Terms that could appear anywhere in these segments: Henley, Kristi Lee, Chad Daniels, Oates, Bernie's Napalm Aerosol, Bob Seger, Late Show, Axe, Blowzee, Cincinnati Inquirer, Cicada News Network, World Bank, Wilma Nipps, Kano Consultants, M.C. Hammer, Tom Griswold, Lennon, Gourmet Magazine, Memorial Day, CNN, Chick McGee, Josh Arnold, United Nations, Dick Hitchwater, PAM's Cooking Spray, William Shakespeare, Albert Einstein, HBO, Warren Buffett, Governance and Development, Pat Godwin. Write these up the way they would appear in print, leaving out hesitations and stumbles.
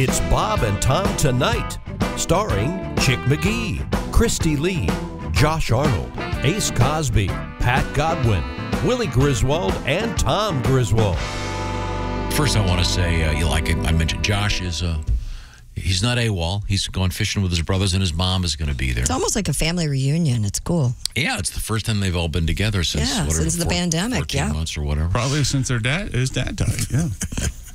It's Bob and Tom Tonight, starring Chick McGee, Kristi Lee, Josh Arnold, Ace Cosby, Pat Godwin, Willie Griswold, and Tom Griswold. First, I want to say, I mentioned Josh is he's not AWOL. He's gone fishing with his brothers, and his mom is going to be there. It's almost like a family reunion. It's cool. Yeah, it's the first time they've all been together since, since the pandemic. 14 months or whatever. Probably since his dad died, yeah.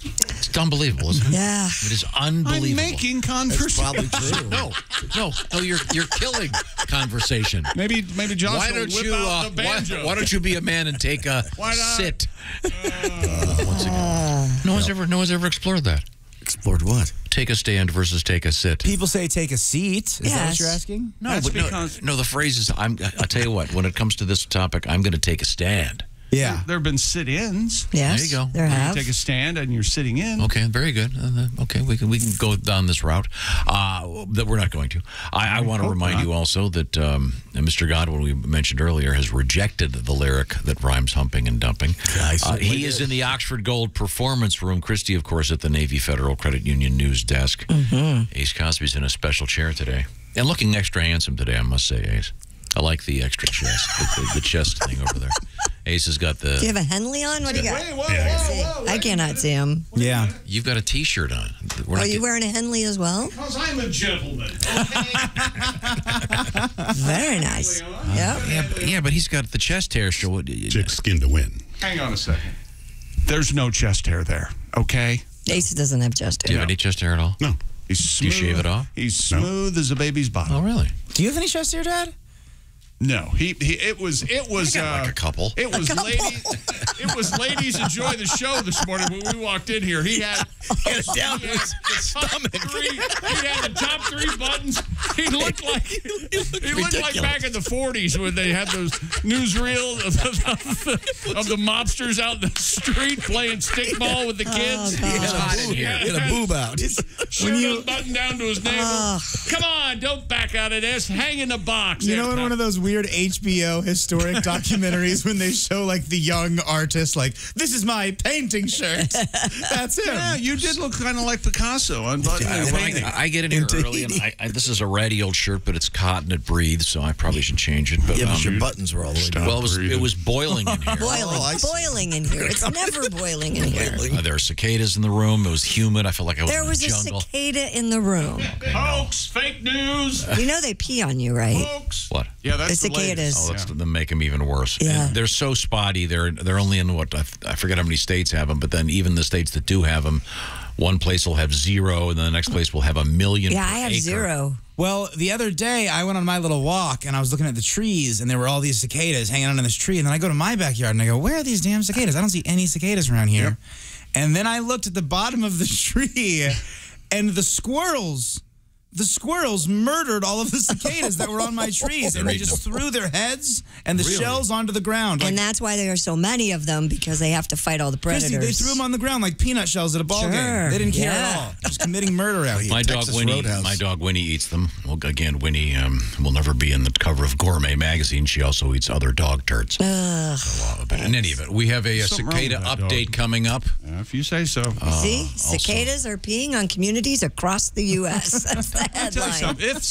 It's unbelievable, isn't it? Yeah. It is unbelievable. I'm making conversation. That's probably true. No, you're killing conversation. Maybe Josh will whip out the banjo. Why don't you be a man and take a sit? Once again. No one's ever explored that. Explored what? Take a stand versus take a sit. People say take a seat. Is that what you're asking? No, no, the phrase is, I'll tell you what, when it comes to this topic, I'm going to take a stand. Yeah. There have been sit-ins. Yes. There you go. There have. You take a stand and you're sitting in. Okay, very good. Okay, we can go down this route that we're not going to. I want to remind you also that Mr. Godwin, we mentioned earlier, has rejected the lyric that rhymes humping and dumping. He is in the Oxford Gold Performance Room. Kristi, of course, at the Navy Federal Credit Union News Desk. Mm-hmm. Ace Cosby's in a special chair today. And looking extra handsome today, I must say, Ace. I like the extra chest, the chest thing over there. Ace has got the... Do you have a Henley on? What do you got? Whoa, I cannot see him. Yeah. You've got a T-shirt on. Are you wearing a Henley as well? Because I'm a gentleman. Okay. Very nice. Yep. Yeah, but he's got the chest hair. So Chick skin to win. Hang on a second. There's no chest hair there, okay? Ace doesn't have chest hair. Do you have any chest hair at all? No. He's smooth. Do you shave it off? He's smooth as a baby's body. Oh, really? Do you have any chest hair, Dad? No, it was like a couple. It was ladies enjoy the show this morning when we walked in here. He had the top three buttons. He looked like back in the 40s when they had those newsreels of the mobsters out in the street playing stickball with the kids. It's hot in here. He had a boob out. Shirt button down to his navel. Come on, don't back out of this. Hang in the box. You know what? One of those weird HBO historic documentaries when they show like the young artist, like, this is my painting shirt. That's it. Yeah, you did look kind of like Picasso. I get in here early, and I this is a ratty old shirt, but it's cotton, it breathes, so I probably should change it. But, yeah, but your buttons were all the way. Well, it was boiling in here. Boiling in here. It's never boiling in here. There are cicadas in the room. It was humid. I felt like I was in the jungle. There was a cicada in the room. Okay, hoax, fake news. You know they pee on you, right? Hoax. What? Yeah, that's the cicadas. Oh, that's to make them even worse. Yeah. And they're so spotty. They're only in what I forget how many states have them, but then even the states that do have them, one place will have 0, and then the next place will have 1 million. Yeah, I have 0. Well, the other day I went on my little walk and I was looking at the trees, and there were all these cicadas hanging out in this tree. And then I go to my backyard and I go, "Where are these damn cicadas? I don't see any cicadas around here." Yep. And then I looked at the bottom of the tree, and the squirrels. The squirrels murdered all of the cicadas that were on my trees, and they just threw their heads and the shells onto the ground. Like, and that's why there are so many of them, because they have to fight all the predators. They threw them on the ground like peanut shells at a ball game. They didn't care at all. Just committing murder out here. My dog Winnie eats them. Well, again, Winnie will never be in the cover of Gourmet Magazine. She also eats other dog turds. But in any event, we have a cicada update coming up. If you say so. See, cicadas are peeing on communities across the U.S. I'll tell you something. If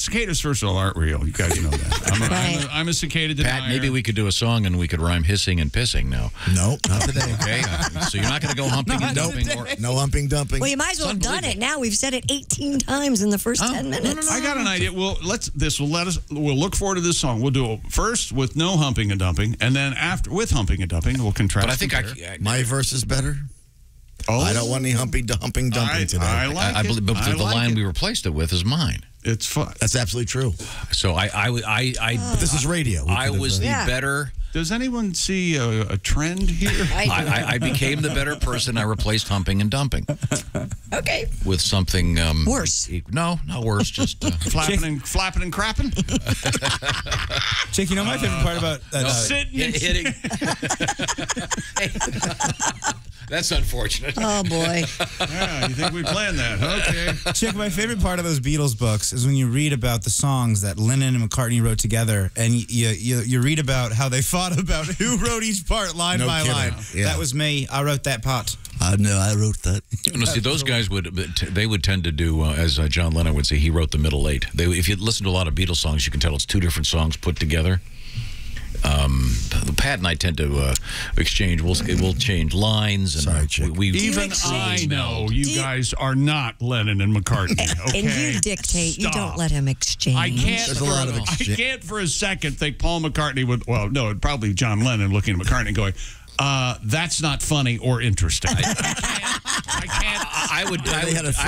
cicadas, first of all, aren't real. You guys know that. I'm a cicada denier. Pat, maybe we could do a song and we could rhyme hissing and pissing now. No, not today. Okay, so you're not going to go humping and dumping. No humping, dumping. Well, you might as well have done it now. We've said it 18 times in the first 10 minutes. No, I got an idea. We'll look forward to this song. We'll do it first with no humping and dumping, and then after with humping and dumping, we'll contrast. But I think my verse is better. Oh. I don't want any humping dumping today. I believe the line we replaced it with is mine. It's fun. That's absolutely true. So but this is radio. I was the better. Does anyone see a trend here? I became the better person. I replaced humping and dumping. Okay. With something worse. No, not worse. Just flapping and crapping. Chick, you know my favorite part about sitting and hitting. That's unfortunate. Oh, boy. Yeah, you think we planned that? Okay. Chick, my favorite part of those Beatles books is when you read about the songs that Lennon and McCartney wrote together, and you read about how they fought about who wrote each part line by line. Yeah. That was me. I wrote that part. No, I wrote that. No, see, those guys would tend to do, as John Lennon would say, he wrote the middle eight. If you listen to a lot of Beatles songs, you can tell it's two different songs put together. Pat and I tend to exchange. We'll change lines. And sorry, Chick. Even I know you guys are not Lennon and McCartney. Okay? And you dictate. Stop. You don't let him exchange. I can't for a second think Paul McCartney would. Well, no, probably John Lennon looking at McCartney going, "That's not funny or interesting." I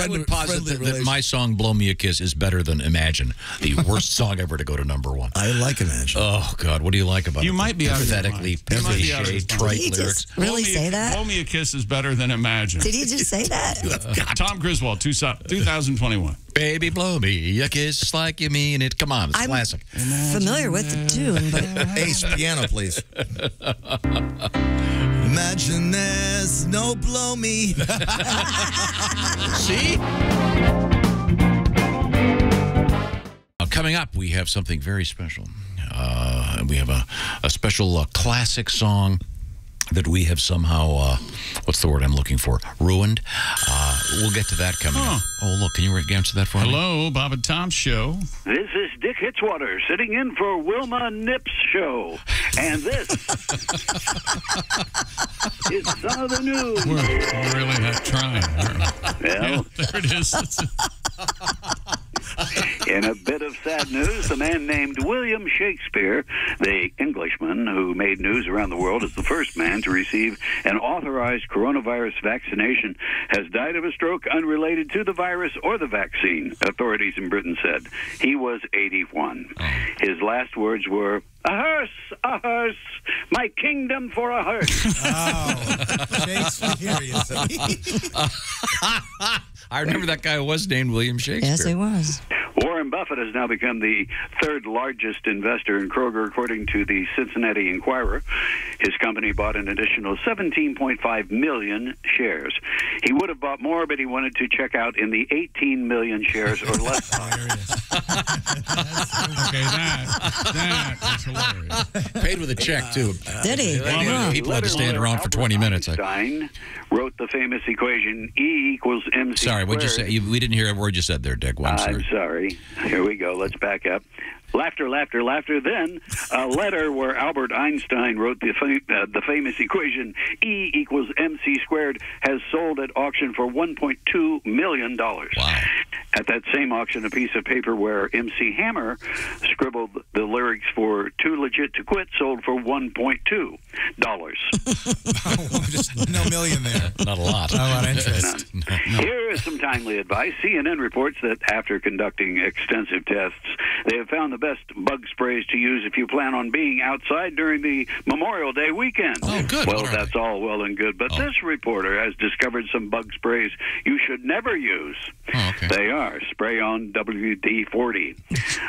would posit that my song "Blow Me a Kiss" is better than "Imagine," the worst song ever to go to #1. I like "Imagine." Oh God, what do you like about it? You might be pathetically cliche, trite lyrics. Really say that? "Blow Me a Kiss" is better than "Imagine." Did he just say that? Tom Griswold, 2021. Baby, blow me a kiss like you mean it. Come on, it's a classic. Familiar with the tune, but Ace, piano, please. Imagine there's no blow me. See? Now, coming up, we have something very special. We have a special classic song that we have somehow, what's the word I'm looking for? Ruined. We'll get to that coming up. Oh, look, can you answer that for me? Hello, Bob and Tom's show. This is Dick Hitchwater sitting in for Wilma Nipps' show. And this is some of the news. We're really not trying. Well, there it is. In a bit of sad news, a man named William Shakespeare, the Englishman who made news around the world as the first man to receive an authorized coronavirus vaccination, has died of a stroke unrelated to the virus or the vaccine, authorities in Britain said. He was 81. His last words were, a hearse, my kingdom for a hearse. Oh, Shakespearean. I remember that guy was named William Shakespeare. Yes, he was. Warren Buffett has now become the third largest investor in Kroger, according to the Cincinnati Inquirer. His company bought an additional 17.5 million shares. He would have bought more, but he wanted to check out in the 18 million shares or less. Oh, there it is. Okay, that is hilarious. Paid with a check, too. Did he? People had to stand around for 20 minutes. Einstein wrote the famous equation, E equals MC squared. Sorry, what did you say? We didn't hear a word you said there, Dick. I'm sorry. Here we go. Let's back up. Laughter, laughter, laughter. Then a letter where Albert Einstein wrote the famous equation E equals MC squared has sold at auction for $1.2 million. Wow. At that same auction, a piece of paper where M.C. Hammer scribbled the lyrics for Too Legit to Quit sold for $1.2. Just no million there. Not a lot. Not a lot of interest. No. Here is some timely advice. CNN reports that after conducting extensive tests, they have found the best bug sprays to use if you plan on being outside during the Memorial Day weekend. Oh, good. Well, that's all well and good, but this reporter has discovered some bug sprays you should never use. Oh, okay. They are spray-on WD-40.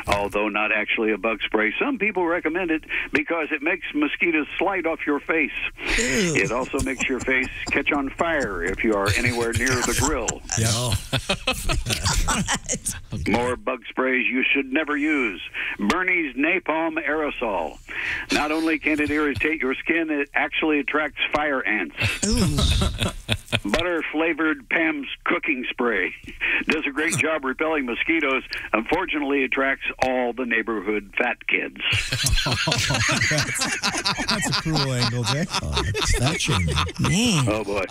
Although not actually a bug spray, some people recommend it because it makes mosquitoes slide off your face. Ew. It also makes your face catch on fire if you are anywhere near the grill. Yeah. Okay. More bug sprays you should never use. Bernie's Napalm Aerosol. Not only can it irritate your skin, it actually attracts fire ants. Butter-flavored Pam's cooking spray does a great job repelling mosquitoes. Unfortunately, attracts all the neighborhood fat kids. That's a cruel angle, Dick. Oh, it's fetching. Oh, boy.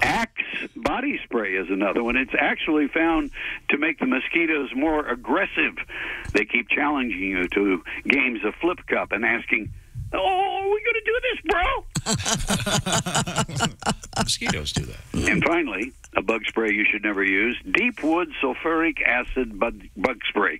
Axe body spray is another one. It's actually found to make the mosquitoes more aggressive. They keep challenging you to games of flip cup and asking, "Oh, we're going to do this, bro?" Mosquitoes do that. And finally, a bug spray you should never use, deep wood sulfuric acid bug spray.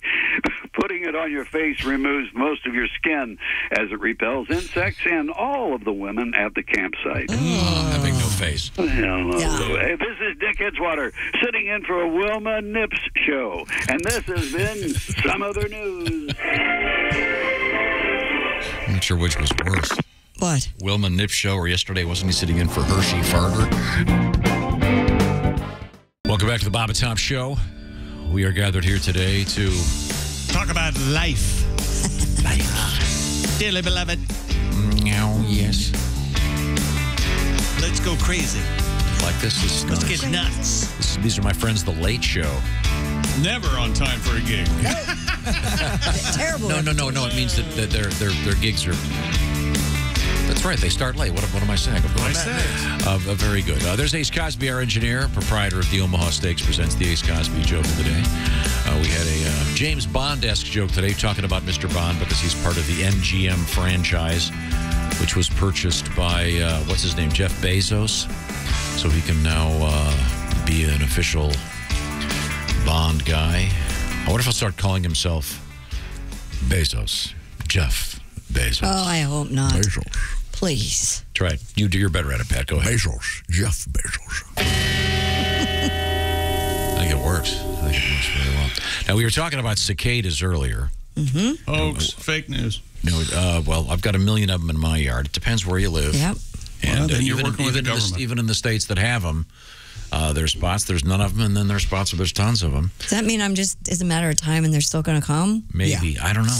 Putting it on your face removes most of your skin as it repels insects and all of the women at the campsite. Oh, having no face. Yeah. This is Dick Hitchwater sitting in for a Wilma Nipps show. And this has been Some Other News. I'm not sure which was worse. What? Wilma Nipps show, or yesterday, wasn't he sitting in for Hershey Farber? Welcome back to the Bob and Tom Show. We are gathered here today to talk about life. Life. Dearly beloved. Oh, yes. Let's go crazy. Like this is nuts. Let's get nuts. These are my friends, The Late Show. Never on time for a gig. Terrible. No. It means that, their gigs are... That's right. They start late. What am I saying? Very good. There's Ace Cosby, our engineer, proprietor of the Omaha Steaks, presents the Ace Cosby joke of the day. We had a James Bond-esque joke today, talking about Mr. Bond because he's part of the MGM franchise, which was purchased by, what's his name, Jeff Bezos. So he can now be an official Bond guy. I wonder if he'll start calling himself Bezos. Jeff Bezos. Oh, I hope not. Bezos. Please. Try it. You do your better at it, Pat. Go ahead. Bezos. Jeff Bezos. I think it works. I think it works really well. Now, we were talking about cicadas earlier. Mm-hmm. Hoax, fake news. No, well, I've got a million of them in my yard. It depends where you live. Yep. And well, even in the states that have them, there's spots, there's none of them, and then there's spots where there's tons of them. Does that mean I'm just, it's a matter of time and they're still going to come? Maybe. Yeah. I don't know.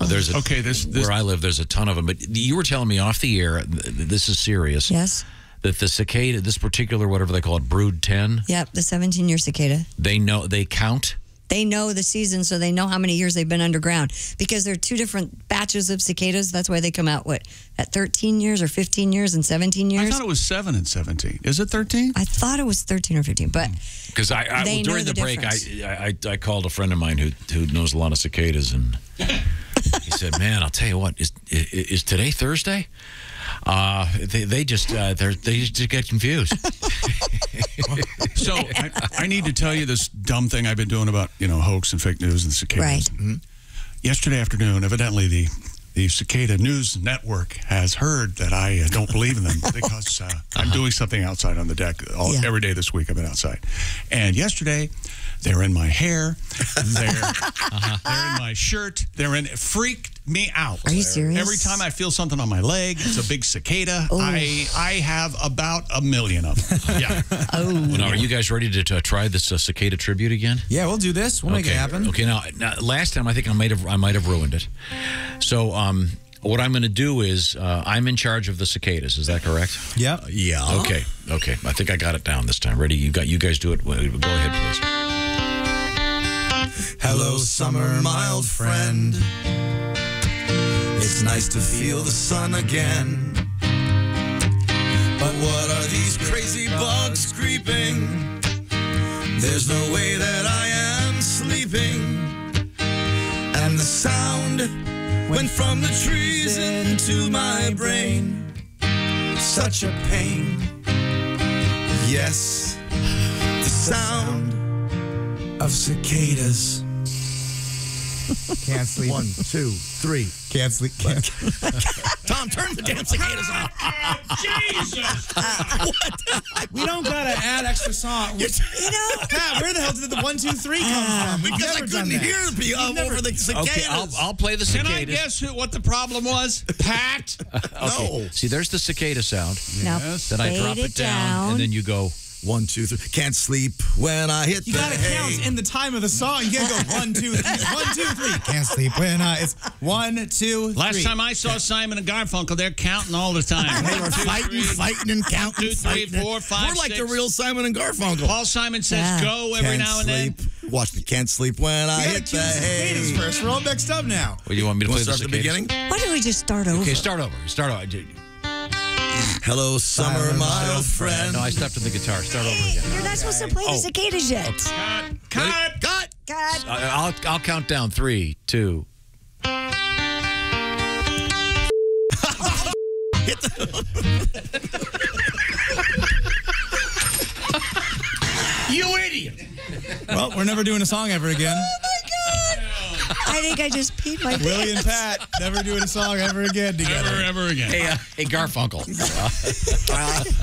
There's a, okay, where I live, there's a ton of them. But you were telling me off the air, this is serious. Yes. That the cicada, this particular, whatever they call it, brood 10. Yep, the 17-year cicada. They know, they count. They know the season, so they know how many years they've been underground. Because there are two different batches of cicadas. That's why they come out, what, at 13 years or 15 years and 17 years? I thought it was 7 and 17. Is it 13? I thought it was 13 or 15, but because I during the break, I called a friend of mine who knows a lot of cicadas, and he said, man, I'll tell you what, is today Thursday? They just get confused. So I need to tell you this dumb thing I've been doing about, you know, hoax and fake news and cicadas. Right. Mm-hmm. Yesterday afternoon, evidently the Cicada News Network has heard that I don't believe in them because I'm doing something outside on the deck every day this week. I've been outside, and yesterday they're in my hair, they're in my shirt, they're in. It freaked me out. Are you serious? Every time I feel something on my leg, it's a big cicada. Ooh. I have about a million of them. Yeah. Oh. Well, now, are you guys ready to try this cicada tribute again? Yeah, we'll do this. We'll make it happen. Okay. Now, last time I think I might have ruined it. So. What I'm going to do is, I'm in charge of the cicadas. Is that correct? Yeah. Yeah. Okay. Okay. I think I got it down this time. Ready? You guys do it. Go ahead, please. Hello, summer, mild friend. It's nice to feel the sun again. But what are these crazy bugs creeping? There's no way that I am sleeping. And the sound... went from the trees into my brain. Such a pain. Yes, the sound of cicadas. Can't sleep. 1, 2, 3. Can't sleep. Can't. Tom, turn the damn cicadas off. Jesus! What? We don't gotta add extra song. You know, Pat, where the hell did the 1, 2, 3 come from? Because I couldn't hear the over the cicadas. Okay, I'll play the cicadas. Can I guess what the problem was, Pat? Okay. No. See, there's the cicada sound. Yes. Then I drop it down, and then you go. 1, 2, 3. Can't sleep when I hit the hay. You gotta count in the time of the song. You can't go 1, 2, 3. 1, 2, 3. Can't sleep when I... It's 1, 2, 3. Last time I saw Simon and Garfunkel, they're counting all the time. They were fighting and counting. 2, 3, 4, 5, We're like 6. The real Simon and Garfunkel. Paul Simon says go every now and then. Watch me. Can't sleep when I hit the hay. First. We're all mixed up now. Well, you want me to play the beginning? Why don't we just start over? Okay, start over. Start over. Hello, summer, mild friend. No, I stepped on the guitar. Start over again. You're not supposed to play the cicadas yet. Okay. Cut. I'll count down. 3, 2. You idiot. Well, we're never doing a song ever again. Oh, my God. I think I just peed my pants. Willie and Pat never doing a song ever again together. Ever again. Hey, hey Garfunkel.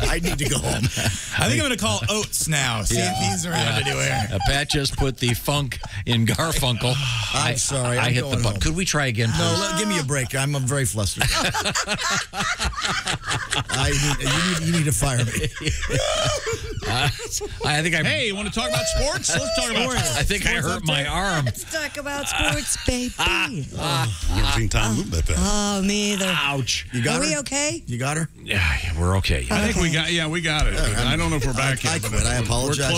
I need to go home. I think I'm going to call Oates now. See if he's around to do air. Pat just put the funk in Garfunkel. I'm sorry. I hit the button. Could we try again, please? No, give me a break. I'm very flustered. You need to fire me. I think I. Hey, you want to talk about sports? Let's talk about sports. I think I hurt my arm. Let's talk about sports, baby. Never seen Tom move that fast. Oh, me either. Ouch. You got her? Are we okay? You got her? Yeah, we're okay. I think we got. Yeah, we got it. I don't know if we're back yet. I apologize.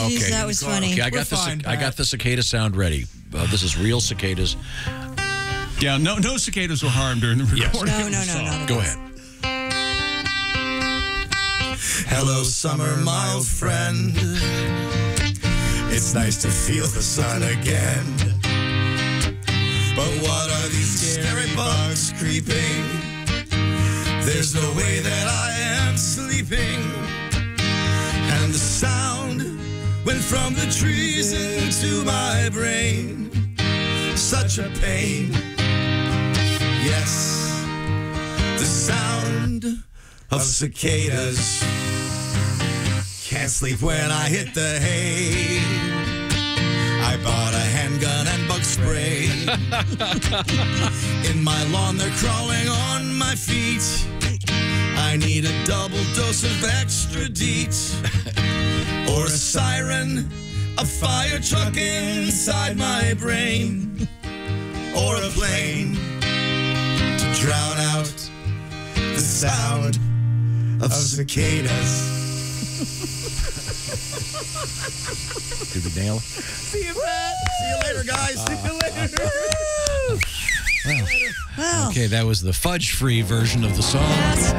Oh, jeez, that was funny. Okay, I got the cicada sound ready. This is real cicadas. Yeah, no cicadas were harmed during the recording. No. Go ahead. Hello, summer, my old friend. It's nice to feel the sun again. But what are these scary bugs creeping? There's no way that I am sleeping. And the sound went from the trees into my brain. Such a pain. Yes, the sound of cicadas. Can't sleep when I hit the hay. I bought a handgun and bug spray. In my lawn they're crawling on my feet. I need a double dose of extra DEET. Or a siren, a fire truck inside my brain. Or a plane to drown out the sound of cicadas. Did we nail it? See you, Pat. See you later, guys. See you later. Wow. Okay, that was the fudge-free version of the song. Yes.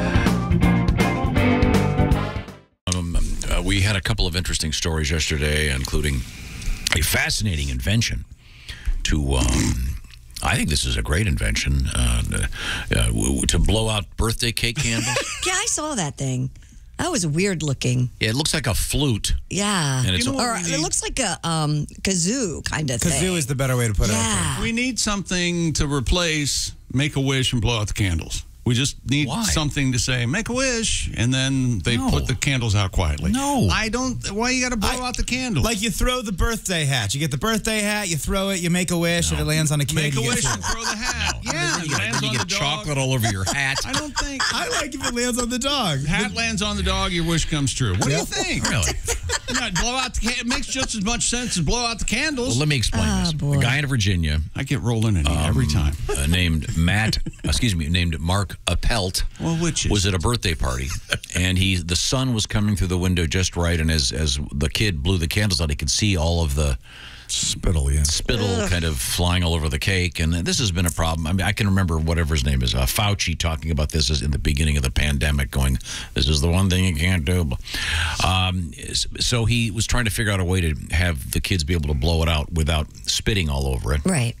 We had a couple of interesting stories yesterday, including a fascinating invention to... I think this is a great invention to blow out birthday cake candles. Yeah, I saw that thing. That was weird looking. Yeah, it looks like a flute. Yeah. And it's it looks like a kazoo kind of thing. Kazoo is the better way to put it. We need something to replace Make-A-Wish and blow out the candles. We just need something to say, make a wish, and then they put the candles out quietly. No. I don't, why you got to blow out the candles? Like you throw the birthday hat. You get the birthday hat, you throw it, you make a wish, and it lands on a kid. Make a wish and throw the hat. No. Yeah. And you get chocolate all over your hat. I don't think. I like if it lands on the dog. Hat lands on the dog, your wish comes true. What do you think? Really? No, blow out the candles. It makes just as much sense as blow out the candles. Well, let me explain this. Boy. A guy in Virginia. I get rolling in every time. Named Matt, named Mark Appelt was at a birthday party, and the sun was coming through the window just right, and as the kid blew the candles out, he could see all of the spittle, kind of flying all over the cake, and this has been a problem. I mean, I can remember whatever his name is, Fauci, talking about this in the beginning of the pandemic, going, "This is the one thing you can't do." So he was trying to figure out a way to have the kids be able to blow it out without spitting all over it, right?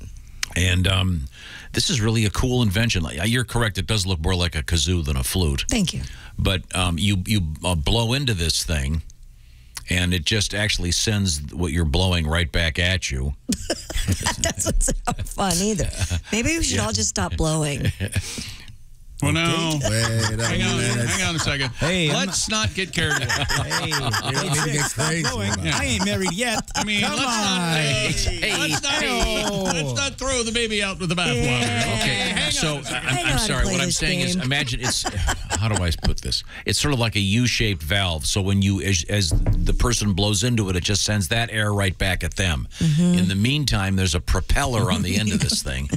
And this is really a cool invention. You're correct. It does look more like a kazoo than a flute. Thank you. But you blow into this thing, and it just actually sends what you're blowing right back at you. That doesn't sound fun either. Maybe we should all just stop blowing. Well, no. Hang on a second. Hey, let's not get carried away. Hey, I ain't married yet. I mean, let's not throw the baby out with the bathwater. Okay. I'm sorry. What I'm saying is, imagine it's. How do I put this? It's sort of like a U-shaped valve. So when you, as the person blows into it, it just sends that air right back at them. Mm-hmm. In the meantime, there's a propeller on the end of this thing.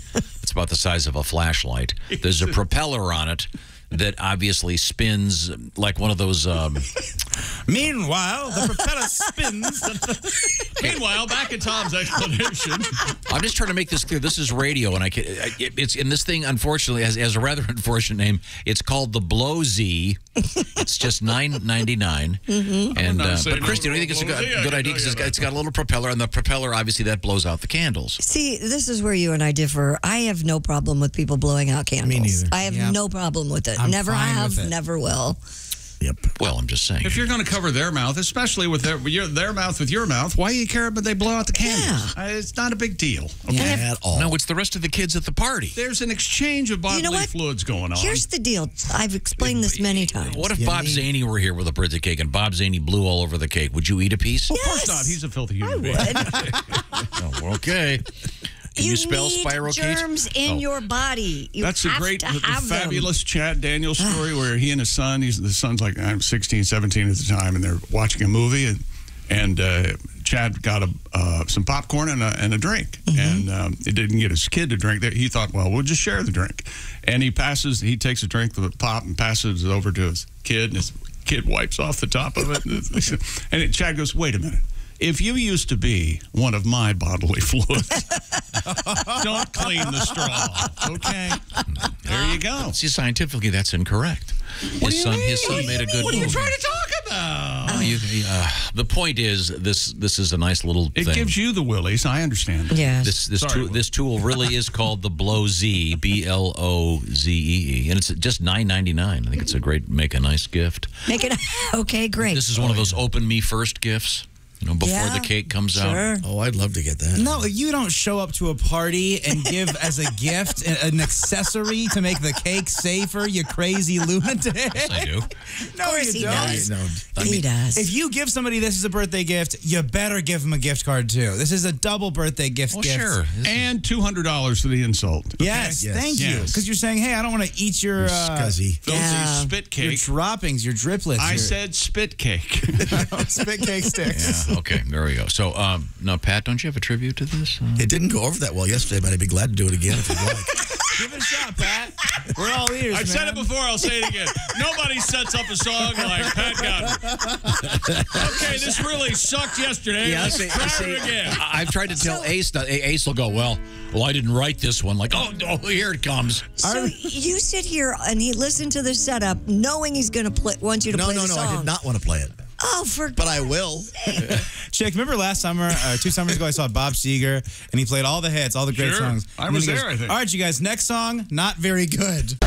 It's about the size of a flashlight. There's a propeller on it that obviously spins like one of those... Meanwhile, the propeller spins... Meanwhile, back at Tom's explanation. I'm just trying to make this clear. This is radio, and this thing, unfortunately, has a rather unfortunate name. It's called the Blowzee. It's just $9.99. Mm-hmm. But Kristi, do you think it's a good idea? Because it's got a little propeller, and the propeller, obviously, that blows out the candles. See, this is where you and I differ. I have no problem with people blowing out candles. Me neither. I have no problem with it. Never will. Yep. Well, I'm just saying. If you're going to cover their mouth, especially with their mouth with your mouth, why do you care if they blow out the candles? Yeah. It's not a big deal. Okay? Yeah, at all. No, it's the rest of the kids at the party. There's an exchange of bodily fluids going on. Here's the deal. I've explained this many times. What if Bob Zaney were here with a birthday cake and Bob Zaney blew all over the cake? Would you eat a piece? Well, yes. Of course not. He's a filthy human being. Oh, we're okay. Can you spell spirochetes? Germs in your body. You That's have a great, to have fabulous them. Chad Daniels story where he and his son, the son's like, I'm 16, 17 at the time, and they're watching a movie, and Chad got some popcorn and a drink. Mm-hmm. And it didn't get his kid to drink. He thought, well, we'll just share the drink. And he takes a drink of the pop and passes it over to his kid, and his kid wipes off the top of it. And Chad goes, wait a minute. If you used to be one of my bodily fluids, don't clean the straw. Okay. There you go. See, scientifically, that's incorrect. His son made a good movie. What are you trying to talk about? The point is, this is a nice little thing. It gives you the willies. I understand. Yes. This tool really is called the Blowzee, B-L-O-Z-E-E. And it's just $9.99. I think it's a great make-a-nice gift. Okay, great. This is one of those open-me-first gifts. You know, before the cake comes out. Oh, I'd love to get that. No, you don't show up to a party and give as a gift an accessory to make the cake safer, you crazy lunatic. Yes, I do. No, you don't. No, he does. If you give somebody this as a birthday gift, you better give them a gift card, too. This is a double birthday gift. Sure. And $200 for the insult. Okay? Yes, thank you. Because you're saying, hey, I don't want to eat your scuzzy. Spit cake. Your droppings, your driplets. I said spit cake. Spit cake sticks. Yeah. Okay, there we go. So, now, Pat, don't you have a tribute to this? It didn't go over that well yesterday, but I'd be glad to do it again if you'd like. Give it a shot, Pat. We're all ears, I've said it before, I'll say it again. Nobody sets up a song like Pat Godwin. Okay, this really sucked yesterday. Yeah, Let's try it again. I've tried to tell Ace. Ace will go, well, I didn't write this one. Like, oh, here it comes. So you sit here and he listened to the setup knowing he's going to want you to play the song. No, I did not want to play it. Oh, for God's But I will. Chick, remember last summer, 2 summers ago, I saw Bob Seger, and he played all the hits, all the great songs. I was there, I think. All right, you guys, next song, not very good.